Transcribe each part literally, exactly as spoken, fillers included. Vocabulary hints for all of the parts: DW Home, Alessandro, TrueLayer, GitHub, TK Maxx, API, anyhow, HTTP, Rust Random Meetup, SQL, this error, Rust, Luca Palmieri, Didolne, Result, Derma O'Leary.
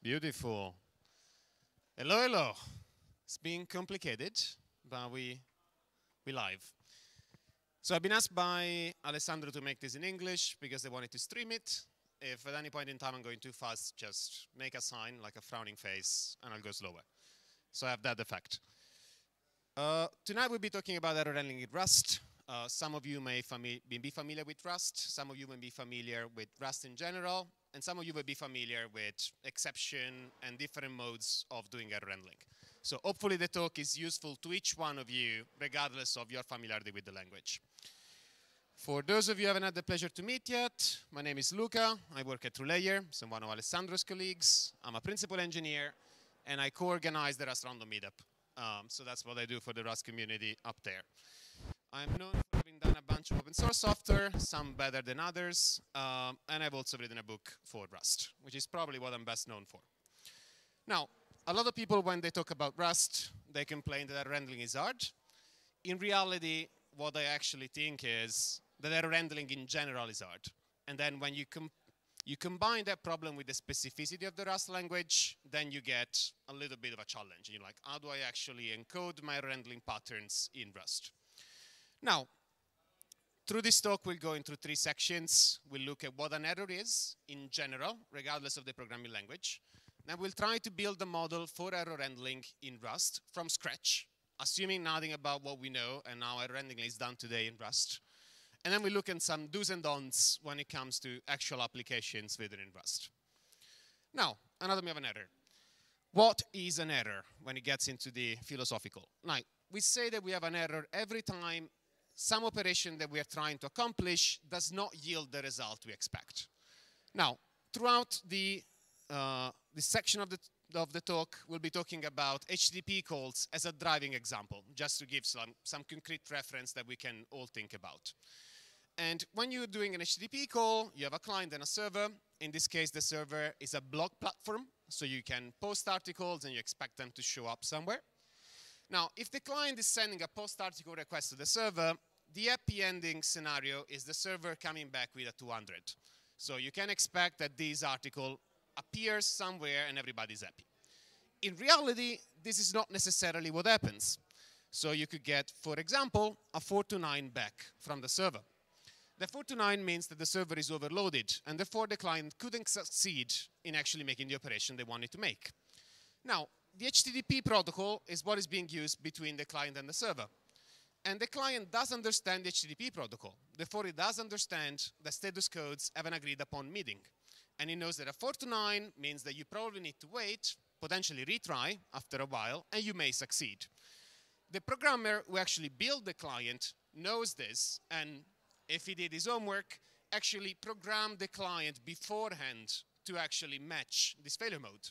Beautiful. Hello, hello. It's been complicated, but we we live. So I've been asked by Alessandro to make this in English because they wanted to stream it. If at any point in time I'm going too fast, just make a sign, like a frowning face, and I'll go slower. So I have that effect. Uh, tonight we'll be talking about error handling in Rust. Uh, some of you may fami be familiar with Rust, some of you may be familiar with Rust in general, and some of you will be familiar with exception and different modes of doing error handling. So hopefully the talk is useful to each one of you, regardless of your familiarity with the language. For those of you who haven't had the pleasure to meet yet, my name is Luca. I work at TrueLayer. I'm one of Alessandro's colleagues. I'm a principal engineer, and I co-organize the Rust Random Meetup. Um, so that's what I do for the Rust community up there. I'm known for having done a bunch of open source software, some better than others, um, and I've also written a book for Rust, which is probably what I'm best known for. Now, a lot of people, when they talk about Rust, they complain that error handling is hard. In reality, what I actually think is that error handling in general is hard. And then when you, com you combine that problem with the specificity of the Rust language, then you get a little bit of a challenge. You're like, how do I actually encode my error handling patterns in Rust? Now, through this talk, we'll go into three sections. We'll look at what an error is in general, regardless of the programming language. And we'll try to build a model for error handling in Rust from scratch, assuming nothing about what we know and how error handling is done today in Rust. And then we look at some do's and don'ts when it comes to actual applications within Rust. Now, anatomy of an error. What is an error when it gets into the philosophical? Like, we say that we have an error every time some operation that we are trying to accomplish does not yield the result we expect. Now, throughout the uh, this section of the of the talk, we'll be talking about H T T P calls as a driving example, just to give some some concrete reference that we can all think about. And when you're doing an H T T P call, you have a client and a server. In this case, the server is a blog platform, so you can post articles and you expect them to show up somewhere. Now, if the client is sending a post article request to the server, the happy ending scenario is the server coming back with a two hundred. So you can expect that this article appears somewhere and everybody's happy. In reality, this is not necessarily what happens. So you could get, for example, a four two nine back from the server. The four two nine means that the server is overloaded, and therefore the client couldn't succeed in actually making the operation they wanted to make. Now, the H T T P protocol is what is being used between the client and the server. And the client does understand the H T T P protocol. Therefore, it does understand the status codes have an agreed upon meeting. And it knows that a four to nine means that you probably need to wait, potentially retry after a while, and you may succeed. The programmer who actually built the client knows this, and if he did his homework, actually programmed the client beforehand to actually match this failure mode.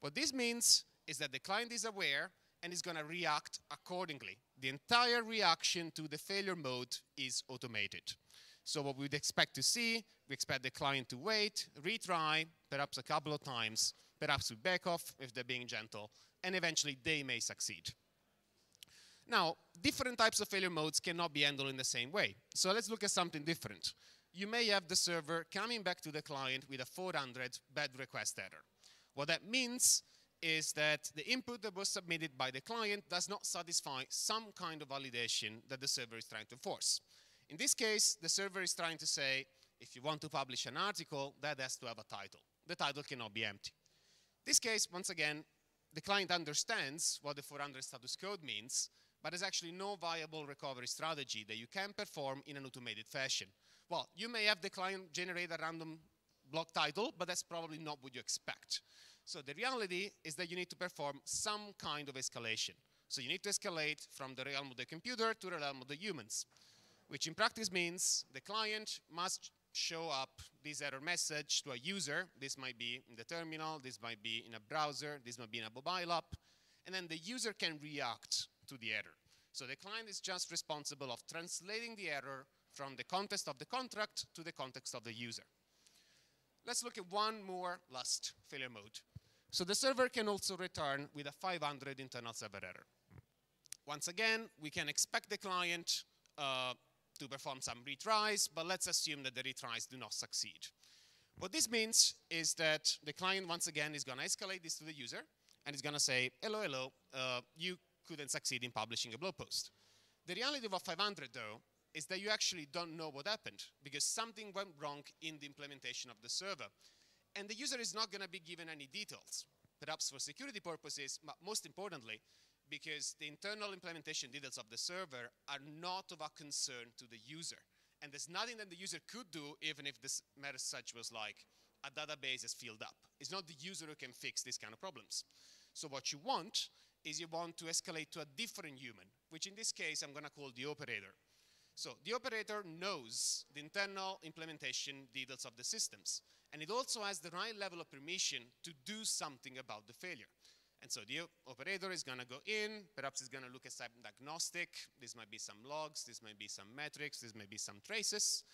What this means is that the client is aware and is going to react accordingly. The entire reaction to the failure mode is automated. So what we'd expect to see, we expect the client to wait, retry, perhaps a couple of times, perhaps we back off if they're being gentle, and eventually they may succeed. Now, different types of failure modes cannot be handled in the same way. So let's look at something different. You may have the server coming back to the client with a four hundred bad request error. What that means is that the input that was submitted by the client does not satisfy some kind of validation that the server is trying to enforce. In this case, the server is trying to say, if you want to publish an article, that has to have a title. The title cannot be empty. In this case, once again, the client understands what the four hundred status code means, but there's actually no viable recovery strategy that you can perform in an automated fashion. Well, you may have the client generate a random block title, but that's probably not what you expect. So the reality is that you need to perform some kind of escalation. So you need to escalate from the realm of the computer to the realm of the humans, which in practice means the client must show up this error message to a user. This might be in the terminal, this might be in a browser, this might be in a mobile app, and then the user can react to the error. So the client is just responsible of translating the error from the context of the contract to the context of the user. Let's look at one more last failure mode. So the server can also return with a five hundred internal server error. Once again, we can expect the client uh, to perform some retries, but let's assume that the retries do not succeed. What this means is that the client, once again, is going to escalate this to the user, and it's going to say, hello, hello, uh, you couldn't succeed in publishing a blog post. The reality of five hundred, though, is that you actually don't know what happened, because something went wrong in the implementation of the server. And the user is not going to be given any details, perhaps for security purposes, but most importantly, because the internal implementation details of the server are not of a concern to the user. And there's nothing that the user could do, even if this matter such was like a database is filled up. It's not the user who can fix these kind of problems. So what you want is you want to escalate to a different human, which in this case I'm going to call the operator. So the operator knows the internal implementation details of the systems. And it also has the right level of permission to do something about the failure. And so the operator is going to go in, perhaps it's going to look at some diagnostic. This might be some logs, this might be some metrics, this may be some traces.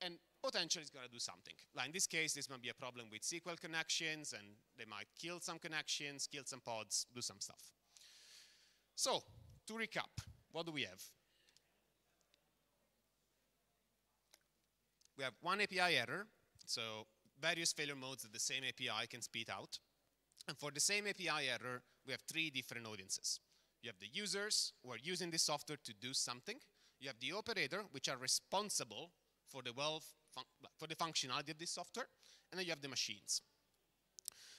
And potentially it's going to do something. Like in this case, this might be a problem with S Q L connections, and they might kill some connections, kill some pods, do some stuff. So to recap, what do we have? We have one A P I error. So various failure modes that the same A P I can spit out. And for the same A P I error, we have three different audiences. You have the users who are using this software to do something. You have the operator, which are responsible for the, well fun for the functionality of this software. And then you have the machines.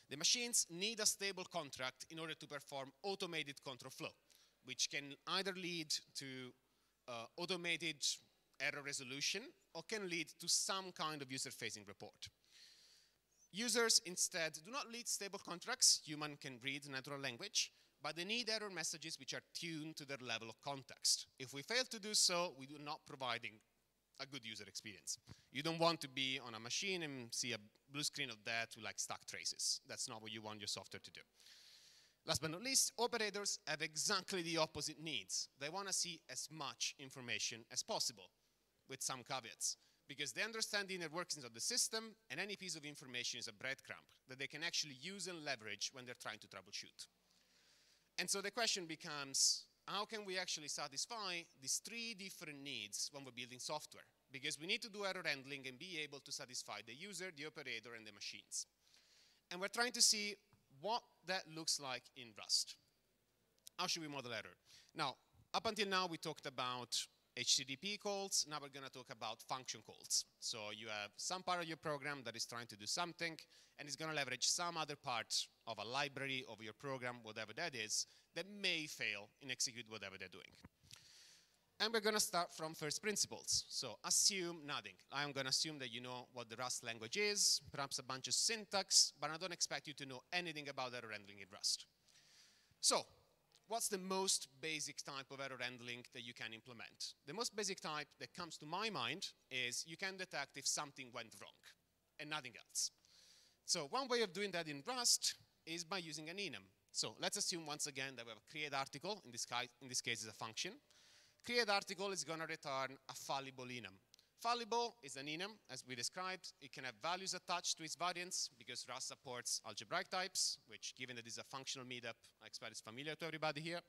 The machines need a stable contract in order to perform automated control flow, which can either lead to uh, automated error resolution or can lead to some kind of user-facing report. Users, instead, do not need stable contracts. Human can read natural language, but they need error messages which are tuned to their level of context. If we fail to do so, we do not providing a good user experience. You don't want to be on a machine and see a blue screen of that with like stack traces. That's not what you want your software to do. Last but not least, operators have exactly the opposite needs. They want to see as much information as possible, with some caveats, because they understand the inner workings of the system, and any piece of information is a breadcrumb that they can actually use and leverage when they're trying to troubleshoot. And so the question becomes, how can we actually satisfy these three different needs when we're building software? Because we need to do error handling and be able to satisfy the user, the operator, and the machines. And we're trying to see what that looks like in Rust. How should we model error? Now, up until now, we talked about H T T P calls. Now we're going to talk about function calls. So you have some part of your program that is trying to do something, and it's going to leverage some other part of a library of your program, whatever that is, that may fail and execute whatever they're doing. And we're going to start from first principles. So assume nothing. I'm going to assume that you know what the Rust language is, perhaps a bunch of syntax, but I don't expect you to know anything about error handling in Rust. So what's the most basic type of error handling that you can implement? The most basic type that comes to my mind is you can detect if something went wrong and nothing else. So one way of doing that in Rust is by using an enum. So let's assume once again that we have a create article, in this, in this case it's a function. Create article is going to return a fallible enum. Fallible is an enum, as we described. It can have values attached to its variants, because Rust supports algebraic types, which, given that it's a functional meetup, I expect it's familiar to everybody here.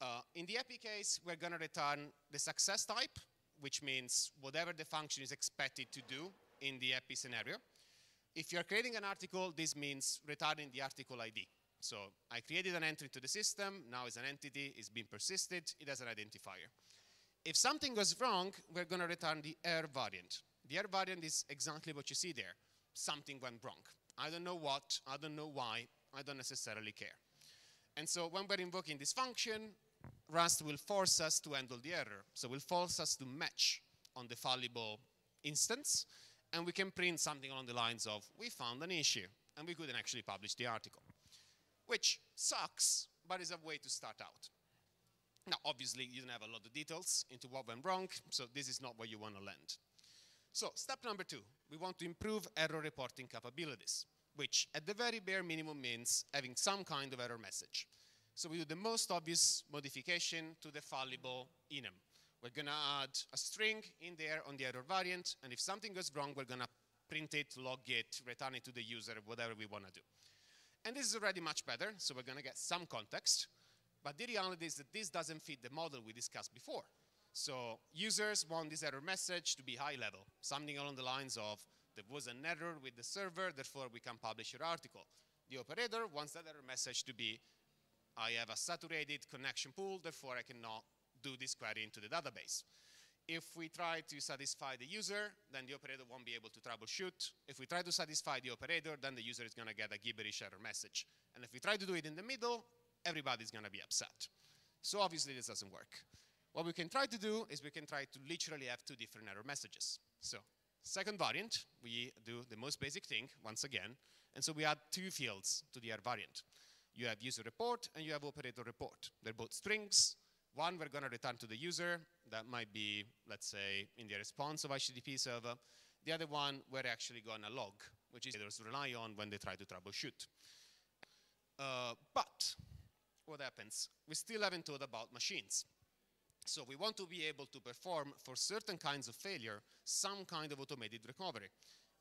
Uh, in the E P I case, we're going to return the success type, which means whatever the function is expected to do in the E P I scenario. If you're creating an article, this means returning the article I D. So I created an entry to the system. Now it's an entity. It's been persisted. It has an identifier. If something goes wrong, we're going to return the error variant. The error variant is exactly what you see there. Something went wrong. I don't know what, I don't know why, I don't necessarily care. And so when we're invoking this function, Rust will force us to handle the error. So it will force us to match on the fallible instance, and we can print something along the lines of, we found an issue, and we couldn't actually publish the article, which sucks, but is a way to start out. Now, obviously, you don't have a lot of details into what went wrong, so this is not where you want to land. So step number two, we want to improve error reporting capabilities, which at the very bare minimum means having some kind of error message. So we do the most obvious modification to the fallible enum. We're going to add a string in there on the error variant, and if something goes wrong, we're going to print it, log it, return it to the user, whatever we want to do. And this is already much better, so we're going to get some context. But the reality is that this doesn't fit the model we discussed before. So users want this error message to be high level, something along the lines of, there was an error with the server, therefore we can publish your article. The operator wants that error message to be, I have a saturated connection pool, therefore I cannot do this query into the database. If we try to satisfy the user, then the operator won't be able to troubleshoot. If we try to satisfy the operator, then the user is going to get a gibberish error message. And if we try to do it in the middle, everybody's going to be upset. So obviously this doesn't work. What we can try to do is we can try to literally have two different error messages. So second variant, we do the most basic thing once again. And so we add two fields to the error variant. You have user report and you have operator report. They're both strings. One, we're going to return to the user. That might be, let's say, in the response of H T T P server. The other one, we're actually going to log, which is what they rely on when they try to troubleshoot. Uh, but what happens? We still haven't thought about machines. So we want to be able to perform, for certain kinds of failure, some kind of automated recovery.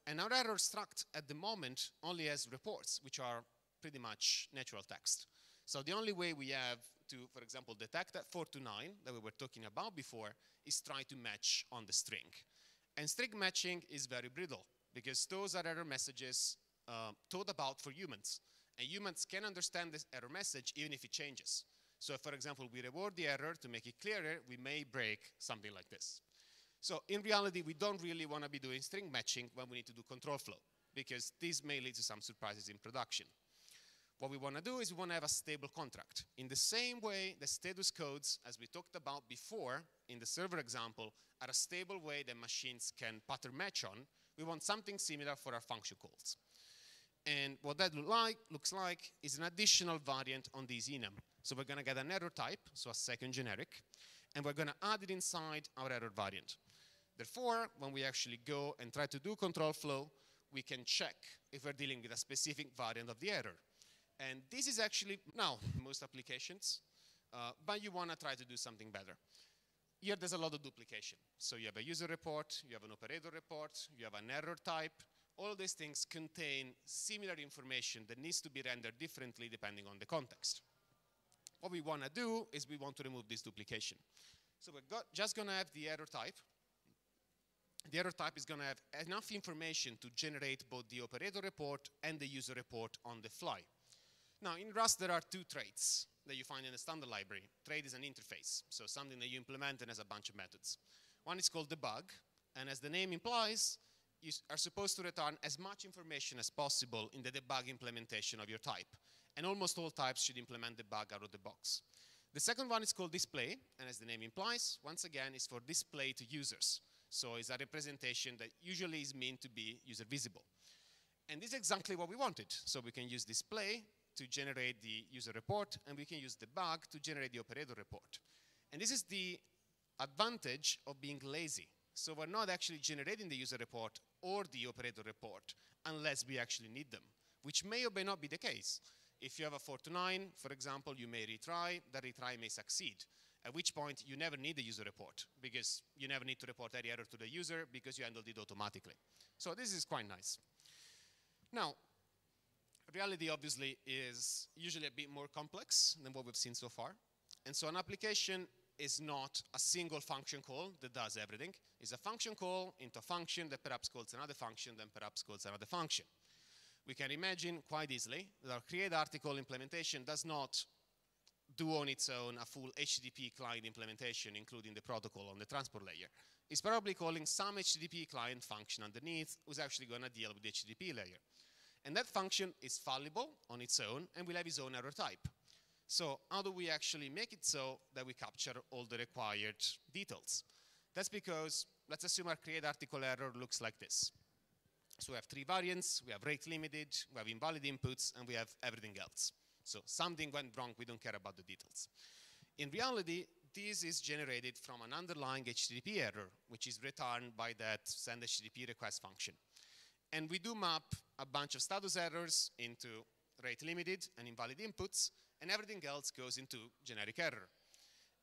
And our error struct at the moment only has reports, which are pretty much natural text. So the only way we have to, for example, detect that four two nine that we were talking about before is try to match on the string. And string matching is very brittle because those are error messages uh, thought about for humans. And humans can understand this error message even if it changes. So if, for example, we reward the error to make it clearer, we may break something like this. So in reality, we don't really want to be doing string matching when we need to do control flow because this may lead to some surprises in production. What we want to do is we want to have a stable contract. In the same way, the status codes, as we talked about before in the server example, are a stable way that machines can pattern match on. We want something similar for our function calls. And what that look like, looks like is an additional variant on this enum. So we're going to get an error type, so a second generic, and we're going to add it inside our error variant. Therefore, when we actually go and try to do control flow, we can check if we're dealing with a specific variant of the error. And this is actually now most applications, uh, but you want to try to do something better. Here there's a lot of duplication. So you have a user report, you have an operator report, you have an error type. All of these things contain similar information that needs to be rendered differently depending on the context. What we want to do is we want to remove this duplication. So we're got, just going to have the error type. The error type is going to have enough information to generate both the operator report and the user report on the fly. Now, in Rust, there are two traits that you find in the standard library. Trait is an interface, so something that you implement and has a bunch of methods. One is called debug, and as the name implies, you are supposed to return as much information as possible in the debug implementation of your type. And almost all types should implement debug out of the box. The second one is called display, and as the name implies, once again, it's for display to users. So it's a representation that usually is meant to be user visible. And this is exactly what we wanted. So we can use display to generate the user report, and we can use debug to generate the operator report. And this is the advantage of being lazy. So we're not actually generating the user report or the operator report unless we actually need them, which may or may not be the case. If you have a four two nine, for example, you may retry, that retry may succeed, at which point you never need the user report because you never need to report any error to the user because you handled it automatically. So this is quite nice. Now, reality, obviously, is usually a bit more complex than what we've seen so far. And so an application is not a single function call that does everything. It's a function call into a function that perhaps calls another function, then perhaps calls another function. We can imagine quite easily that our create article implementation does not do on its own a full H T T P client implementation, including the protocol on the transport layer. It's probably calling some H T T P client function underneath who's actually going to deal with the H T T P layer. And that function is fallible on its own and will have its own error type. So how do we actually make it so that we capture all the required details? That's because, let's assume our create article error looks like this. So we have three variants, we have rate limited, we have invalid inputs, and we have everything else. So something went wrong, we don't care about the details. In reality, this is generated from an underlying H T T P error, which is returned by that send H T T P request function. And we do map a bunch of status errors into rate limited and invalid inputs, and everything else goes into generic error.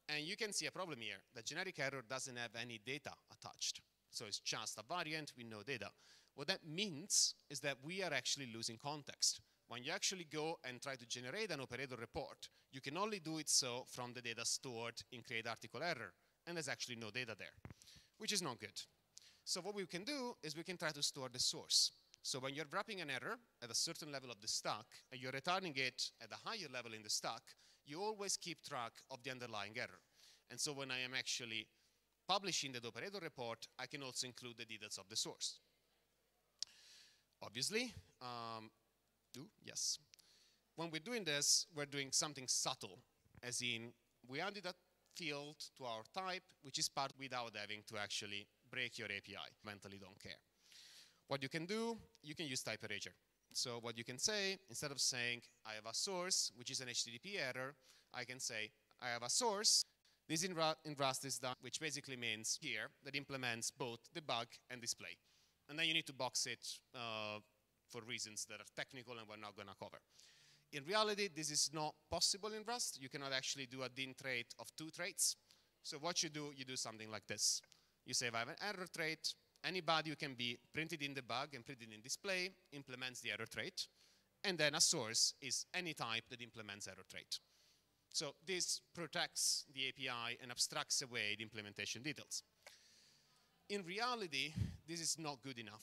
And you can see a problem here. The generic error doesn't have any data attached. So it's just a variant with no data. What that means is that we are actually losing context. When you actually go and try to generate an operator report, you can only do it so from the data stored in create article error, and there's actually no data there, which is not good. So what we can do is we can try to store the source. So when you're wrapping an error at a certain level of the stack, and you're returning it at a higher level in the stack, you always keep track of the underlying error. And so when I am actually publishing the operator report, I can also include the details of the source. Obviously, um, do yes. When we're doing this, we're doing something subtle, as in we added a field to our type, which is part without having to actually break your A P I. Mentally don't care. What you can do, you can use type erasure. So what you can say, instead of saying, I have a source, which is an H T T P error, I can say, I have a source. This in, Ru in Rust is done, which basically means here that implements both debug and display. And then you need to box it uh, for reasons that are technical and we're not going to cover. In reality, this is not possible in Rust. You cannot actually do a din trait of two traits. So what you do, you do something like this. You say, if I have an error trait, any value can be printed in debug and printed in display, implements the error trait. And then a source is any type that implements error trait. So this protects the A P I and abstracts away the implementation details. In reality, this is not good enough,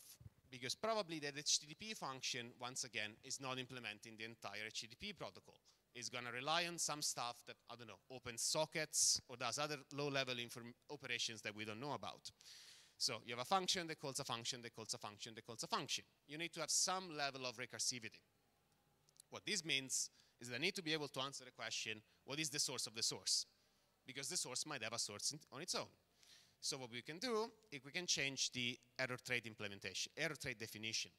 because probably that H T T P function, once again, is not implementing the entire H T T P protocol. It's going to rely on some stuff that, I don't know, opens sockets or does other low-level operations that we don't know about. So you have a function that calls a function that calls a function that calls a function. You need to have some level of recursivity. What this means is that I need to be able to answer the question, what is the source of the source? Because the source might have a source on its own. So what we can do is we can change the error trait implementation, error trait definition.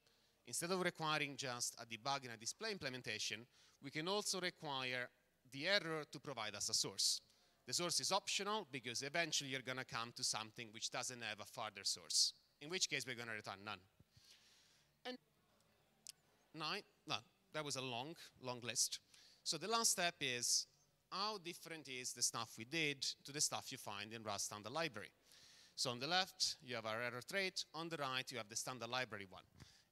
Instead of requiring just a debug and a display implementation, we can also require the error to provide us a source. The source is optional because eventually you're going to come to something which doesn't have a further source, in which case we're going to return none. And nine, no, that was a long, long list. So the last step is, how different is the stuff we did to the stuff you find in Rust standard library? So on the left, you have our error trait. On the right, you have the standard library one.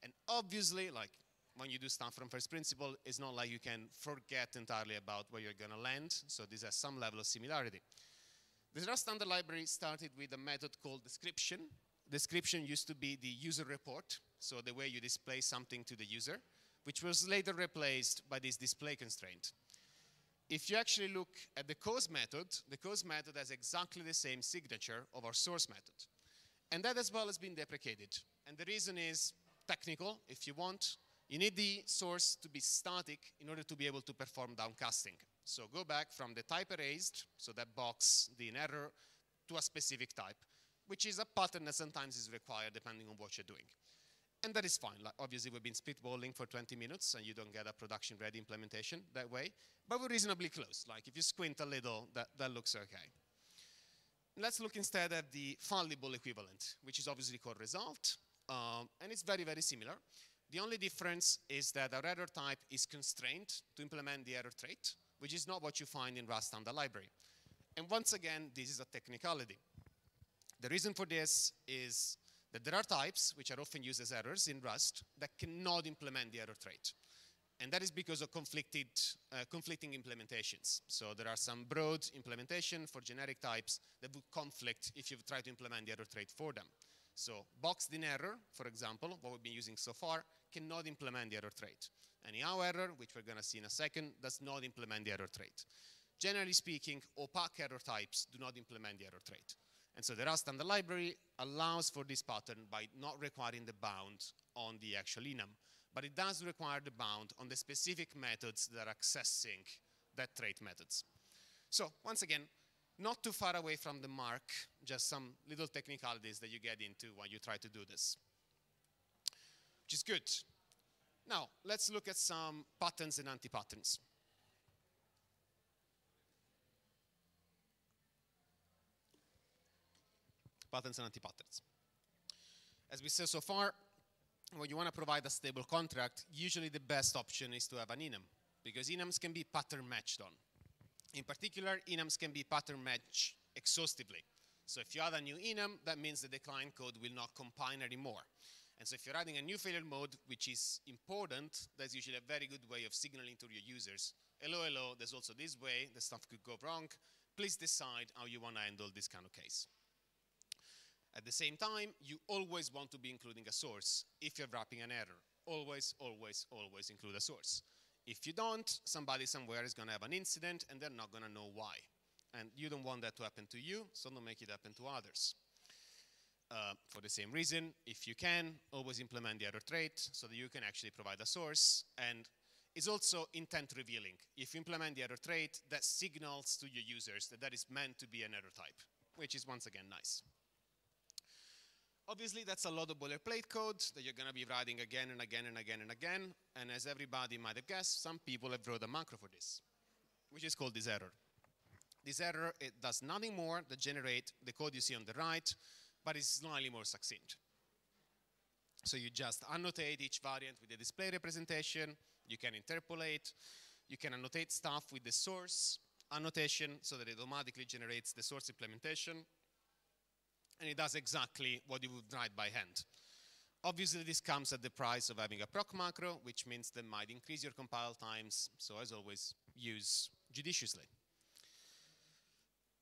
And obviously, like when you do stuff from first principle, it's not like you can forget entirely about where you're going to land. So this has some level of similarity. The Rust standard library started with a method called description. Description used to be the user report, so the way you display something to the user, which was later replaced by this display constraint. If you actually look at the cause method, the cause method has exactly the same signature of our source method. And that as well has been deprecated. And the reason is technical, if you want. You need the source to be static in order to be able to perform downcasting. So go back from the type erased, so that box, the error, to a specific type, which is a pattern that sometimes is required depending on what you're doing. And that is fine. Like, obviously, we've been spitballing for twenty minutes, and you don't get a production-ready implementation that way. But we're reasonably close. Like, if you squint a little, that, that looks OK. Let's look instead at the fallible equivalent, which is obviously called result. Um, and it's very, very similar. The only difference is that our error type is constrained to implement the error trait, which is not what you find in Rust standard library. And once again, this is a technicality. The reason for this is that there are types, which are often used as errors in Rust, that cannot implement the error trait. And that is because of conflicted, uh, conflicting implementations. So there are some broad implementation for generic types that would conflict if you try to implement the error trait for them. So boxed-in error, for example, what we've been using so far, cannot implement the error trait. Anyhow error, which we're going to see in a second, does not implement the error trait. Generally speaking, opaque error types do not implement the error trait. And so the Rust standard library allows for this pattern by not requiring the bound on the actual enum. But it does require the bound on the specific methods that are accessing that trait methods. So once again, not too far away from the mark, just some little technicalities that you get into when you try to do this, which is good. Now, let's look at some patterns and anti-patterns. Patterns and anti-patterns. As we said so far, when you want to provide a stable contract, usually the best option is to have an enum, because enums can be pattern matched on. In particular, enums can be pattern matched exhaustively. So if you add a new enum, that means that the client code will not compile anymore. And so if you're adding a new failure mode, which is important, that's usually a very good way of signaling to your users, hello, hello, there's also this way, the stuff could go wrong. Please decide how you want to handle this kind of case. At the same time, you always want to be including a source if you're wrapping an error. Always, always, always include a source. If you don't, somebody somewhere is going to have an incident and they're not going to know why. And you don't want that to happen to you, so don't make it happen to others. Uh, for the same reason, if you can, always implement the error trait so that you can actually provide a source. And it's also intent revealing. If you implement the error trait, that signals to your users that that is meant to be an error type, which is once again nice. Obviously, that's a lot of boilerplate code that you're going to be writing again and again and again and again. And as everybody might have guessed, some people have wrote a macro for this, which is called this error. This error, it does nothing more than generate the code you see on the right, but it's slightly more succinct. So you just annotate each variant with a display representation. You can interpolate. You can annotate stuff with the source annotation so that it automatically generates the source implementation. And it does exactly what you would write by hand. Obviously, this comes at the price of having a proc macro, which means that might increase your compile times. So as always, use judiciously.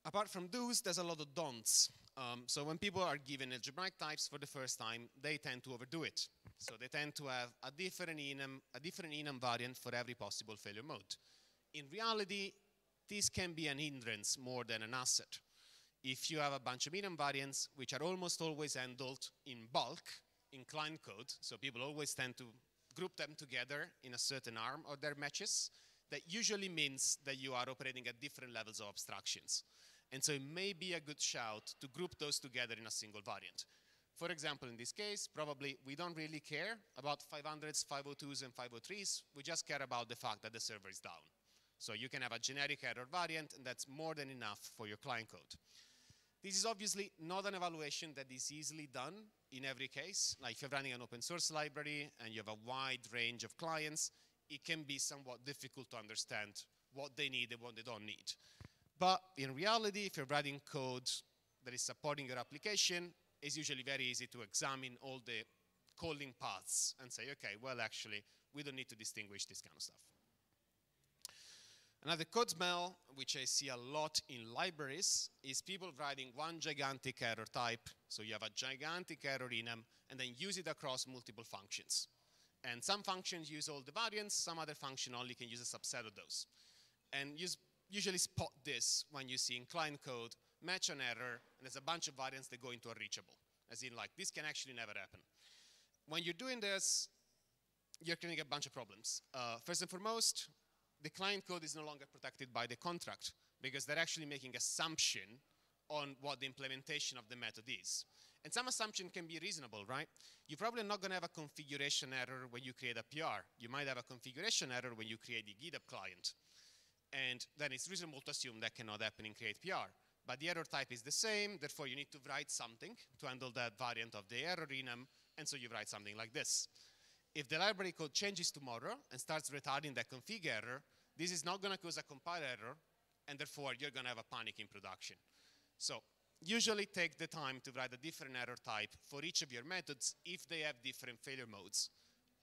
Apart from do's, there's a lot of don'ts. Um, so when people are given algebraic types for the first time, they tend to overdo it. So they tend to have a different enum, a different enum variant for every possible failure mode. In reality, this can be an hindrance more than an asset. If you have a bunch of enum variants, which are almost always handled in bulk, in client code, so people always tend to group them together in a certain arm of their matches, that usually means that you are operating at different levels of abstractions. And so it may be a good shout to group those together in a single variant. For example, in this case, probably we don't really care about five hundreds, five oh twos, and five oh threes. We just care about the fact that the server is down. So you can have a generic error variant, and that's more than enough for your client code. This is obviously not an evaluation that is easily done in every case. Like if you're running an open source library and you have a wide range of clients, it can be somewhat difficult to understand what they need and what they don't need. But in reality, if you're writing code that is supporting your application, it's usually very easy to examine all the calling paths and say, OK, well, actually, we don't need to distinguish this kind of stuff. Another code smell, which I see a lot in libraries, is people writing one gigantic error type. So you have a gigantic error enum, and then use it across multiple functions. And some functions use all the variants. Some other function only can use a subset of those. And you usually spot this when you see in client code, match an error, and there's a bunch of variants that go into unreachable. As in, like, this can actually never happen. When you're doing this, you're creating a bunch of problems. Uh, first and foremost, the client code is no longer protected by the contract, because they're actually making assumption on what the implementation of the method is. And some assumption can be reasonable, right? You're probably not going to have a configuration error when you create a P R. You might have a configuration error when you create the GitHub client. And then it's reasonable to assume that cannot happen in create P R. But the error type is the same. Therefore, you need to write something to handle that variant of the error enum. And so you write something like this. If the library code changes tomorrow and starts retarding that config error, this is not going to cause a compile error. And therefore, you're going to have a panic in production. So usually take the time to write a different error type for each of your methods if they have different failure modes.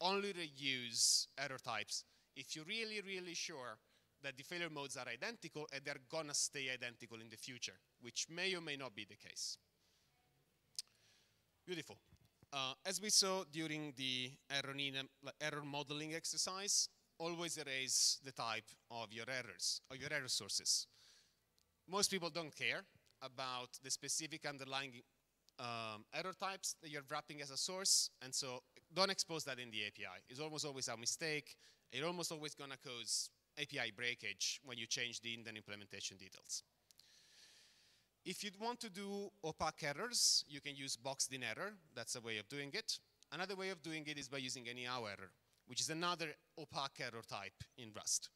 Only reuse error types if you're really, really sure that the failure modes are identical and they're going to stay identical in the future, which may or may not be the case. Beautiful. Uh, as we saw during the error, enum, error modeling exercise, always erase the type of your errors, or your error sources. Most people don't care about the specific underlying um, error types that you're wrapping as a source. And so don't expose that in the A P I. It's almost always a mistake. It's almost always going to cause A P I breakage when you change the indent implementation details. If you want to do opaque errors, you can use boxed-in error. That's a way of doing it. Another way of doing it is by using anyhow error, which is another opaque error type in Rust.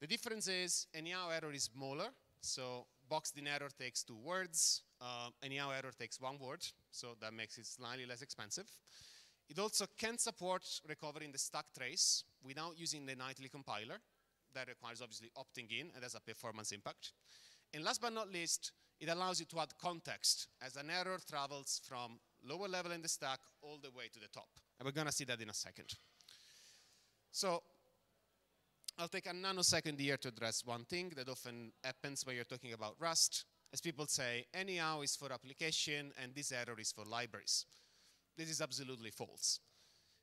The difference is anyhow error is smaller. So boxed-in error takes two words. Uh, anyhow error takes one word. So that makes it slightly less expensive. It also can support recovering the stack trace without using the nightly compiler. That requires obviously opting in, and has a performance impact. And last but not least, it allows you to add context as an error travels from lower level in the stack all the way to the top. And we're going to see that in a second. So I'll take a nanosecond here to address one thing that often happens when you're talking about Rust. As people say, anyhow is for application and this error is for libraries. This is absolutely false.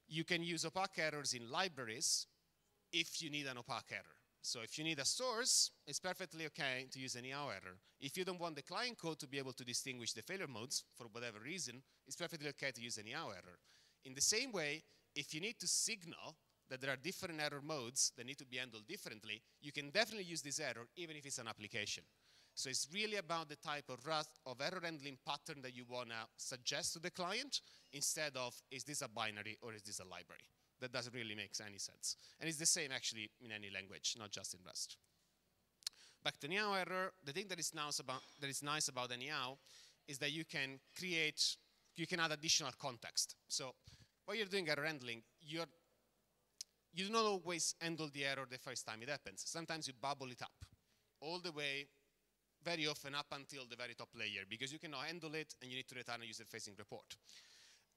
You can use opaque errors in libraries if you need an opaque error. So if you need a source, it's perfectly okay to use anyhow error. If you don't want the client code to be able to distinguish the failure modes, for whatever reason, it's perfectly okay to use anyhow error. In the same way, if you need to signal that there are different error modes that need to be handled differently, you can definitely use this error, even if it's an application. So it's really about the type of, Rust, of error handling pattern that you want to suggest to the client, instead of, is this a binary or is this a library? That doesn't really make any sense. And it's the same, actually, in any language, not just in Rust. Back to anyhow error, the thing that is, nice about, that is nice about anyhow is that you can create, you can add additional context. So while you're doing error handling, you're, you do not always handle the error the first time it happens. Sometimes you bubble it up all the way, very often up until the very top layer, because you cannot handle it and you need to return a user-facing report.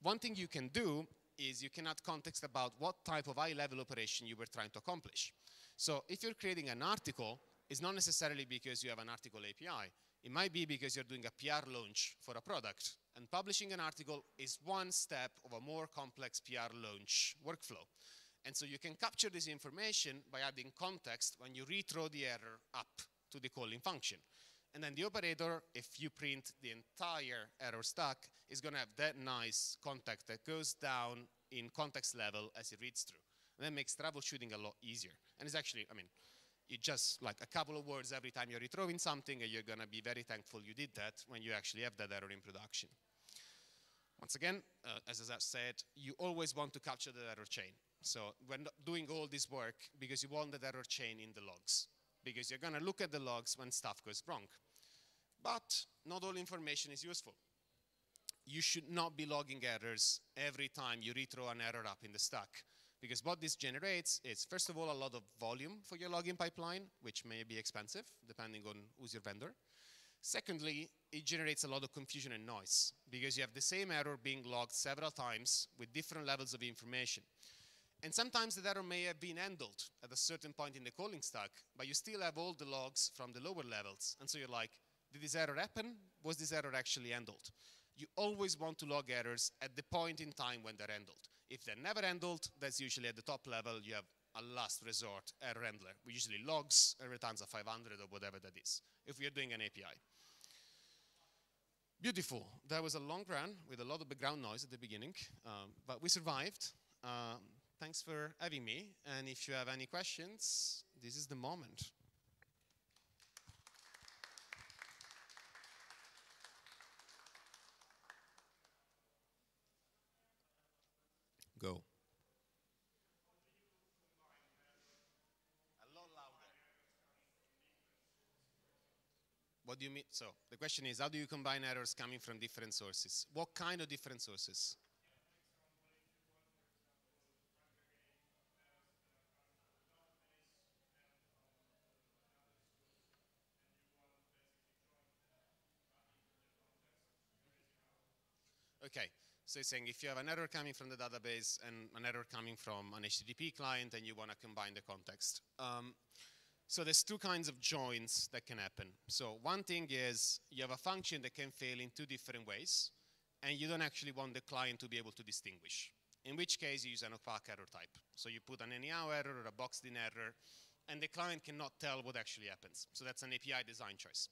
One thing you can do is you can add context about what type of high-level operation you were trying to accomplish. So if you're creating an article, it's not necessarily because you have an article A P I. It might be because you're doing a P R launch for a product, and publishing an article is one step of a more complex P R launch workflow. And so you can capture this information by adding context when you rethrow the error up to the calling function. And then the operator, if you print the entire error stack, is going to have that nice context that goes down in context level as it reads through. And that makes troubleshooting a lot easier. And it's actually, I mean, you just like a couple of words every time you're rethrowing something, and you're going to be very thankful you did that when you actually have that error in production. Once again, uh, as I said, you always want to capture the error chain. So we're not doing all this work because you want the error chain in the logs, because you're going to look at the logs when stuff goes wrong. But not all information is useful. You should not be logging errors every time you rethrow an error up in the stack, because what this generates is, first of all, a lot of volume for your logging pipeline, which may be expensive, depending on who's your vendor. Secondly, it generates a lot of confusion and noise, because you have the same error being logged several times with different levels of information. And sometimes the error may have been handled at a certain point in the calling stack, but you still have all the logs from the lower levels. And so you're like, did this error happen? Was this error actually handled? You always want to log errors at the point in time when they're handled. If they're never handled, that's usually at the top level. You have a last resort error handler, which usually logs and returns a five hundred or whatever that is, if you're doing an A P I. Beautiful. That was a long run with a lot of background noise at the beginning, um, but we survived. Um, Thanks for having me, and if you have any questions, this is the moment. Go. A lot louder. What do you mean? So the question is, how do you combine errors coming from different sources? What kind of different sources? Okay, so it's saying if you have an error coming from the database and an error coming from an H T T P client, and you want to combine the context. Um, so there's two kinds of joins that can happen. So one thing is you have a function that can fail in two different ways, and you don't actually want the client to be able to distinguish, in which case you use an opaque error type. So you put an anyhow error or a boxed-in error, and the client cannot tell what actually happens. So that's an A P I design choice.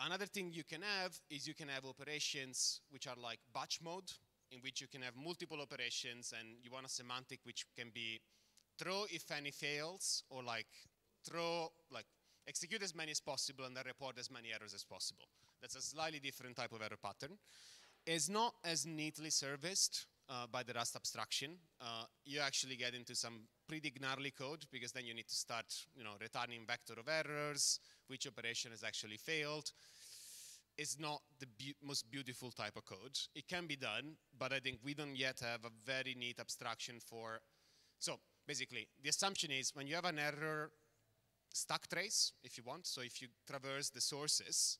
Another thing you can have is you can have operations which are like batch mode, in which you can have multiple operations, and you want a semantic which can be throw if any fails, or like throw, like execute as many as possible and then report as many errors as possible. That's a slightly different type of error pattern. It's not as neatly serviced uh, by the Rust abstraction. Uh, you actually get into some pretty gnarly code, because then you need to start, you know, returning vector of errors, which operation has actually failed. It's not the be most beautiful type of code. It can be done, but I think we don't yet have a very neat abstraction for. So basically, the assumption is when you have an error stack trace, if you want, so if you traverse the sources,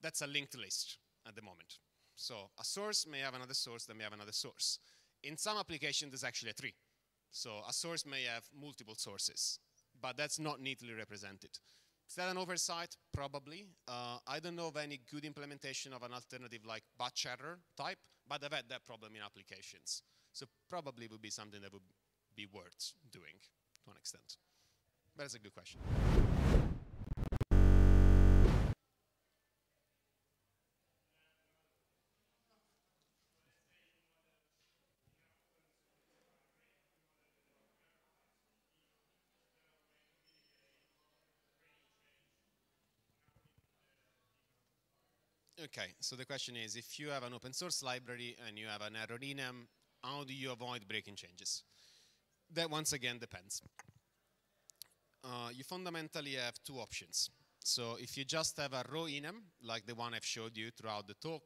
that's a linked list at the moment. So a source may have another source, that may have another source. In some applications, there's actually a tree. So a source may have multiple sources, but that's not neatly represented. Is that an oversight? Probably. Uh, I don't know of any good implementation of an alternative like batch error type, but I've had that problem in applications. So probably would be something that would be worth doing to an extent. But it's a good question. Okay, so the question is, if you have an open source library and you have an error enum, how do you avoid breaking changes? That once again depends. Uh, you fundamentally have two options. So if you just have a raw enum, like the one I've showed you throughout the talk,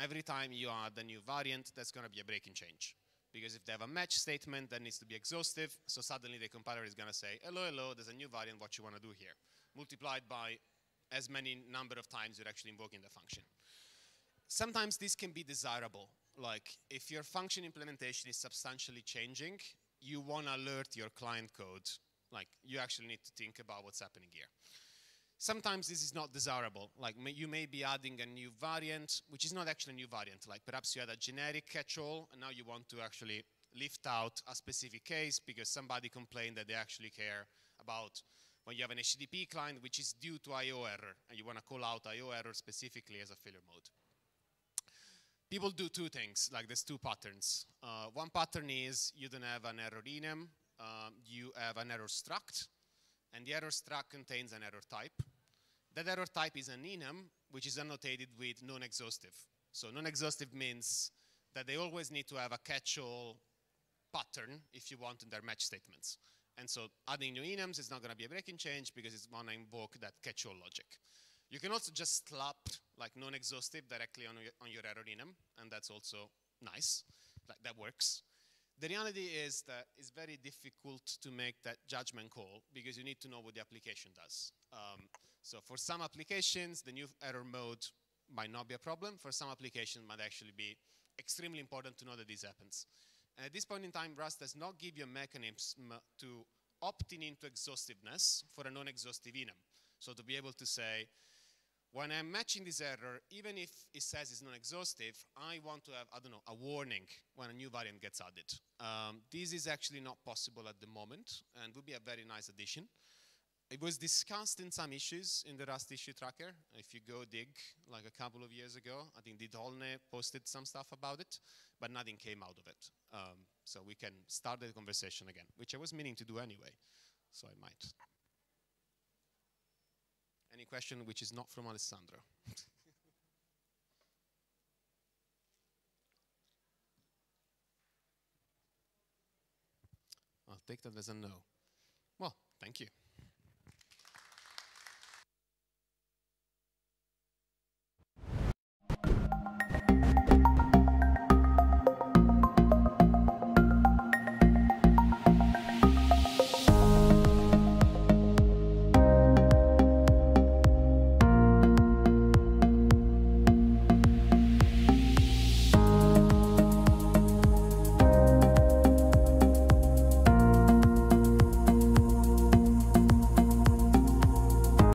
every time you add a new variant, that's going to be a breaking change. Because if they have a match statement, that needs to be exhaustive, so suddenly the compiler is going to say, hello, hello, there's a new variant, what you want to do here? Multiplied by as many number of times you're actually invoking the function. Sometimes this can be desirable. Like if your function implementation is substantially changing, you want to alert your client code. Like you actually need to think about what's happening here. Sometimes this is not desirable. Like may, you may be adding a new variant, which is not actually a new variant. Like perhaps you had a generic catch-all, and now you want to actually lift out a specific case because somebody complained that they actually care about when you have an H T T P client which is due to I O error, and you want to call out I O error specifically as a failure mode. People do two things, like there's two patterns. Uh, one pattern is you don't have an error enum, um, you have an error struct, and the error struct contains an error type. That error type is an enum, which is annotated with non-exhaustive. So non-exhaustive means that they always need to have a catch-all pattern if you want in their match statements. And so adding new enums is not going to be a breaking change because it's going to invoke that catch-all logic. You can also just slap like non-exhaustive directly on your, on your error enum, and that's also nice, like that works. The reality is that it's very difficult to make that judgment call because you need to know what the application does. Um, so for some applications, the new error mode might not be a problem. For some applications, it might actually be extremely important to know that this happens. And at this point in time, Rust does not give you a mechanism to opt in into exhaustiveness for a non-exhaustive enum. So to be able to say, when I'm matching this error, even if it says it's non-exhaustive, I want to have, I don't know, a warning when a new variant gets added. Um, this is actually not possible at the moment and would be a very nice addition. It was discussed in some issues in the Rust issue tracker. If you go dig, like a couple of years ago, I think Didolne posted some stuff about it, but nothing came out of it. Um, so we can start the conversation again, which I was meaning to do anyway, so I might. Any question which is not from Alessandro? I'll take that as a no. Well, thank you.